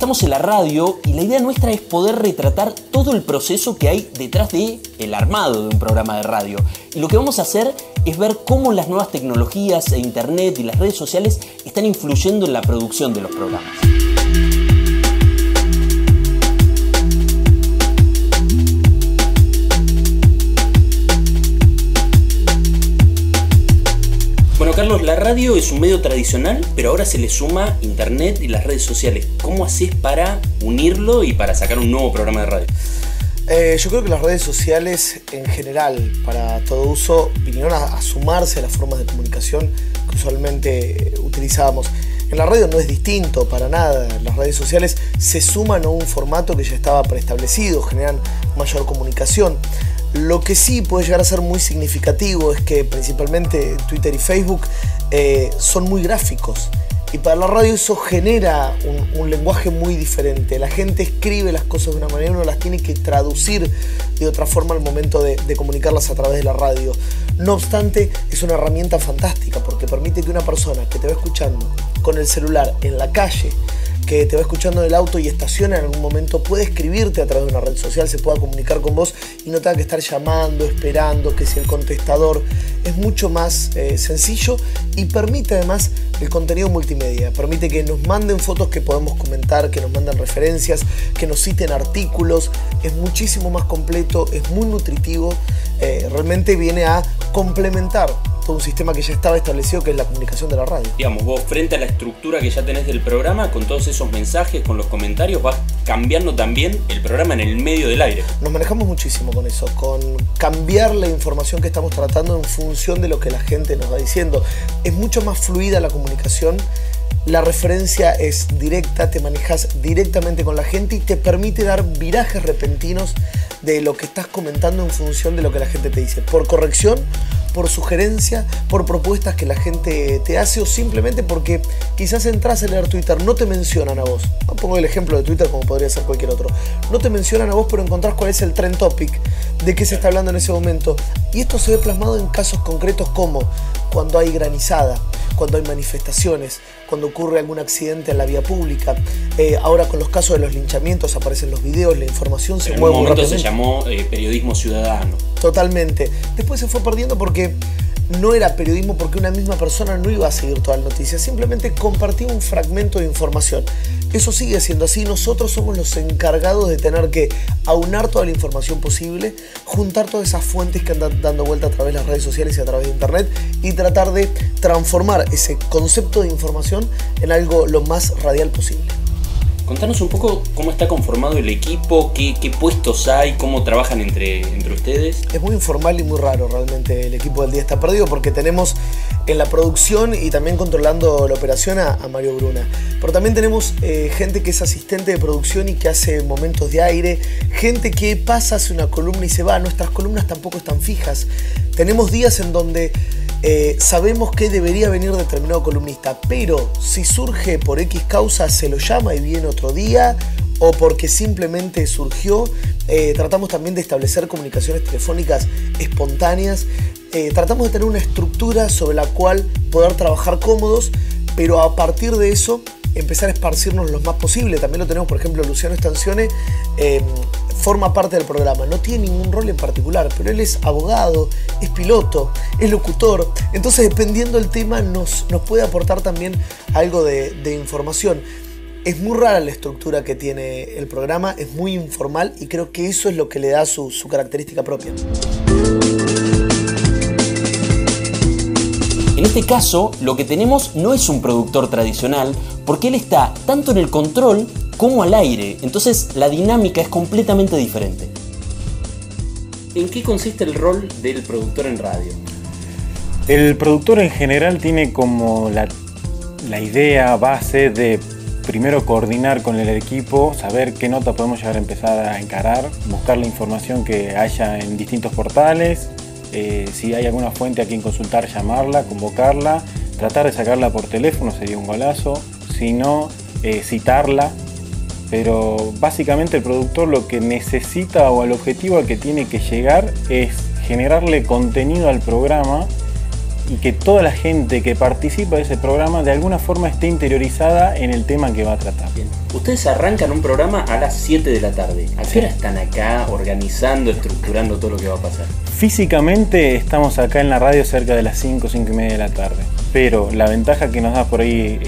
estamos en la radio y la idea nuestra es poder retratar todo el proceso que hay detrás de el armado de un programa de radio. Y lo que vamos a hacer es ver cómo las nuevas tecnologías e internet y las redes sociales están influyendo en la producción de los programas. Carlos, la radio es un medio tradicional, pero ahora se le suma internet y las redes sociales. ¿Cómo haces para unirlo y para sacar un nuevo programa de radio? Yo creo que las redes sociales en general, para todo uso, vinieron a sumarse a las formas de comunicación que usualmente utilizábamos. En la radio no es distinto para nada. Las redes sociales se suman a un formato que ya estaba preestablecido, generan mayor comunicación. Lo que sí puede llegar a ser muy significativo es que principalmente Twitter y Facebook son muy gráficos. Y para la radio eso genera un lenguaje muy diferente. La gente escribe las cosas de una manera y uno las tiene que traducir de otra forma al momento de comunicarlas a través de la radio. No obstante, es una herramienta fantástica porque permite que una persona que te va escuchando con el celular en la calle, que te va escuchando en el auto y estaciona en algún momento, puede escribirte a través de una red social, se pueda comunicar con vos y no tenga que estar llamando, esperando, que si el contestador. Es mucho más sencillo y permite además el contenido multimedia. Permite que nos manden fotos que podemos comentar, que nos manden referencias, que nos citen artículos. Es muchísimo más completo, es muy nutritivo. Realmente viene a complementar todo un sistema que ya estaba establecido, que es la comunicación de la radio. Digamos, vos frente a la estructura que ya tenés del programa, con todos esos mensajes, con los comentarios, vas cambiando también el programa en el medio del aire. Nos manejamos muchísimo con eso, con cambiar la información que estamos tratando en función de lo que la gente nos va diciendo. Es mucho más fluida la comunicación. La referencia es directa, te manejas directamente con la gente y te permite dar virajes repentinos de lo que estás comentando en función de lo que la gente te dice. Por corrección, por sugerencia, por propuestas que la gente te hace o simplemente porque quizás entras a leer Twitter, no te mencionan a vos. Pongo el ejemplo de Twitter como podría ser cualquier otro. No te mencionan a vos, pero encontrás cuál es el trend topic, de qué se está hablando en ese momento. Y esto se ve plasmado en casos concretos como cuando hay granizada, cuando hay manifestaciones, cuando ocurre algún accidente en la vía pública. Ahora con los casos de los linchamientos aparecen los videos, la información se mueve rápidamente. En un momento se llamó periodismo ciudadano. Totalmente. Después se fue perdiendo porque no era periodismo, porque una misma persona no iba a seguir toda la noticia, simplemente compartía un fragmento de información. Eso sigue siendo así, nosotros somos los encargados de tener que aunar toda la información posible, juntar todas esas fuentes que andan dando vuelta a través de las redes sociales y a través de internet y tratar de transformar ese concepto de información en algo lo más radial posible. Contanos un poco cómo está conformado el equipo, qué puestos hay, cómo trabajan entre ustedes. Es muy informal y muy raro realmente. El equipo del día está perdido porque tenemos en la producción y también controlando la operación a Mario Bruna. Pero también tenemos gente que es asistente de producción y que hace momentos de aire, gente que pasa, hace una columna y se va. Nuestras columnas tampoco están fijas. Tenemos días en donde sabemos que debería venir determinado columnista, pero si surge por X causa se lo llama y viene otro día, o porque simplemente surgió. Tratamos también de establecer comunicaciones telefónicas espontáneas. Tratamos de tener una estructura sobre la cual poder trabajar cómodos, pero a partir de eso empezar a esparcirnos lo más posible. También lo tenemos, por ejemplo, Luciano Estancione forma parte del programa, no tiene ningún rol en particular, pero él es abogado, es piloto, es locutor, entonces dependiendo del tema nos puede aportar también algo de información. Es muy rara la estructura que tiene el programa, es muy informal y creo que eso es lo que le da su característica propia. En este caso, lo que tenemos no es un productor tradicional, porque él está tanto en el control como al aire, entonces la dinámica es completamente diferente. ¿En qué consiste el rol del productor en radio? El productor en general tiene como la idea base de primero coordinar con el equipo, saber qué nota podemos llegar a empezar a encarar, buscar la información que haya en distintos portales. Si hay alguna fuente a quien consultar, llamarla, convocarla, tratar de sacarla por teléfono sería un golazo, si no, citarla. Pero básicamente el productor lo que necesita o el objetivo al que tiene que llegar es generarle contenido al programa y que toda la gente que participa de ese programa de alguna forma esté interiorizada en el tema que va a tratar. Bien. Ustedes arrancan un programa a las 7 de la tarde. ¿A qué hora están acá organizando, estructurando todo lo que va a pasar? Físicamente estamos acá en la radio cerca de las 5, 5 y media de la tarde. Pero la ventaja que nos da por ahí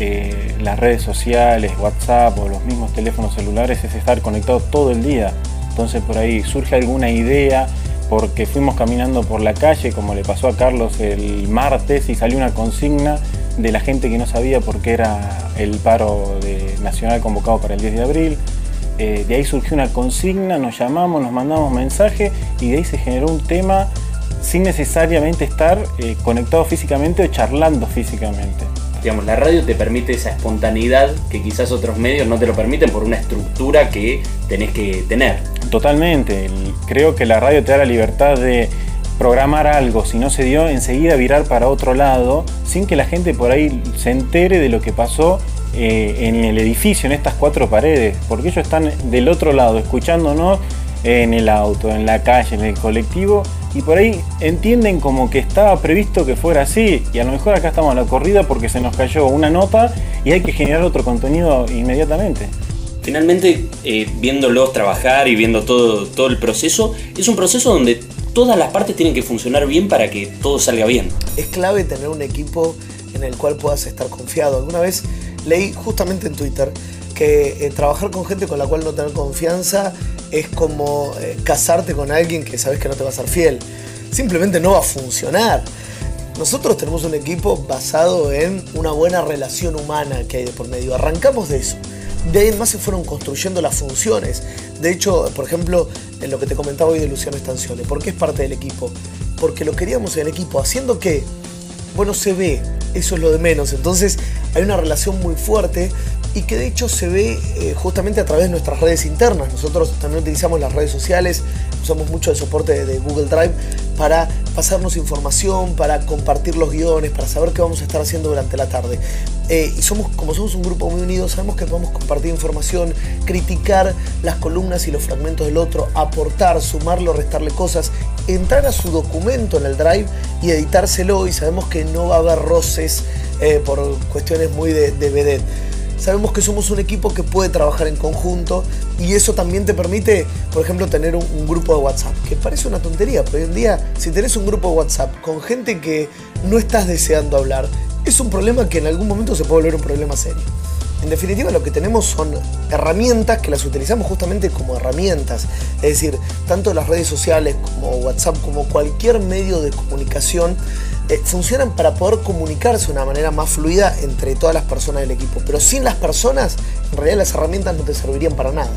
las redes sociales, WhatsApp o los mismos teléfonos celulares es estar conectados todo el día. Entonces por ahí surge alguna idea porque fuimos caminando por la calle, como le pasó a Carlos el martes, y salió una consigna de la gente que no sabía por qué era el paro nacional convocado para el 10 de abril. De ahí surgió una consigna, nos llamamos, nos mandamos mensaje y de ahí se generó un tema sin necesariamente estar conectado físicamente o charlando físicamente. Digamos, la radio te permite esa espontaneidad que quizás otros medios no te lo permiten por una estructura que tenés que tener. Totalmente. Creo que la radio te da la libertad de programar algo, si no se dio, enseguida virar para otro lado, sin que la gente por ahí se entere de lo que pasó en el edificio, en estas cuatro paredes, porque ellos están del otro lado, escuchándonos en el auto, en la calle, en el colectivo, y por ahí entienden como que estaba previsto que fuera así, y a lo mejor acá estamos a la corrida porque se nos cayó una nota y hay que generar otro contenido inmediatamente. Finalmente, viéndolos trabajar y viendo todo el proceso, es un proceso donde todas las partes tienen que funcionar bien para que todo salga bien. Es clave tener un equipo en el cual puedas estar confiado. Alguna vez leí justamente en Twitter que trabajar con gente con la cual no tener confianza es como casarte con alguien que sabes que no te va a ser fiel. Simplemente no va a funcionar. Nosotros tenemos un equipo basado en una buena relación humana que hay de por medio. Arrancamos de eso. De ahí en más se fueron construyendo las funciones. De hecho, por ejemplo, en lo que te comentaba hoy de Luciano Estancione, ¿por qué es parte del equipo? Porque lo queríamos en el equipo, haciendo que, bueno, se ve, eso es lo de menos. Entonces hay una relación muy fuerte y que de hecho se ve justamente a través de nuestras redes internas. Nosotros también utilizamos las redes sociales, usamos mucho el soporte de Google Drive para pasarnos información, para compartir los guiones, para saber qué vamos a estar haciendo durante la tarde. Y como somos un grupo muy unido, sabemos que podemos compartir información, criticar las columnas y los fragmentos del otro, aportar, sumarlo, restarle cosas, entrar a su documento en el Drive y editárselo, y sabemos que no va a haber roces por cuestiones muy de vedette. Sabemos que somos un equipo que puede trabajar en conjunto y eso también te permite, por ejemplo, tener un grupo de WhatsApp, que parece una tontería, pero hoy en día, si tenés un grupo de WhatsApp con gente que no estás deseando hablar, es un problema que en algún momento se puede volver un problema serio. En definitiva, lo que tenemos son herramientas que las utilizamos justamente como herramientas. Es decir, tanto las redes sociales como WhatsApp, como cualquier medio de comunicación, funcionan para poder comunicarse de una manera más fluida entre todas las personas del equipo. Pero sin las personas, en realidad las herramientas no te servirían para nada.